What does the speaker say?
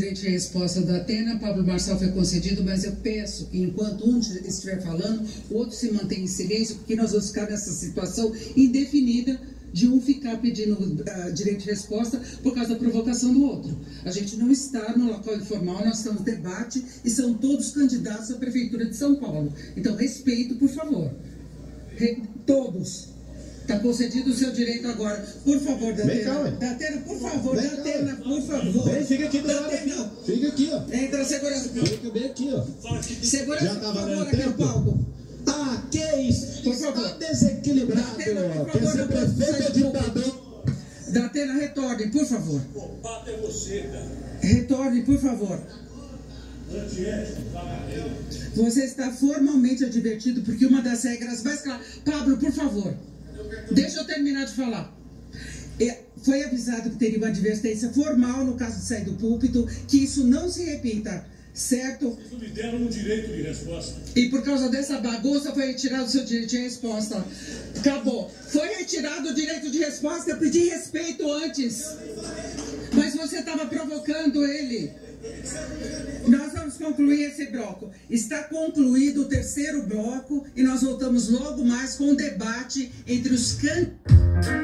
Durante a resposta da Datena, Pablo Marçal foi concedido, mas eu peço que enquanto um estiver falando, o outro se mantenha em silêncio, porque nós vamos ficar nessa situação indefinida de um ficar pedindo direito de resposta por causa da provocação do outro. A gente não está no local informal, nós estamos no debate e são todos candidatos à Prefeitura de São Paulo. Então, respeito, por favor. Todos. Está concedido o seu direito agora. Por favor, Datena. Datena, por favor. Datena, por favor. Vem, fica aqui, Datena. Fica aqui, ó. Entra, segurança. Fica bem aqui, ó. Segurança, já tá valendo aqui no palco. Ah, que isso? Está desequilibrado. Datena, por favor, esse prefeito é ditador. Datena, retorne, por favor. O pato é você, cara. Retorne, por favor. Você está formalmente advertido, porque uma das regras mais claras... Pablo, por favor. Deixa eu terminar de falar. Foi avisado que teria uma advertência formal no caso de sair do púlpito, que isso não se repita, certo? Vocês me deram um direito de resposta. E por causa dessa bagunça foi retirado o seu direito de resposta. Acabou. Foi retirado o direito de resposta, eu pedi respeito antes. Mas você estava provocando ele. Nós vamos concluir esse bloco. Está concluído o terceiro bloco e nós voltamos logo mais com o debate entre os candidatos.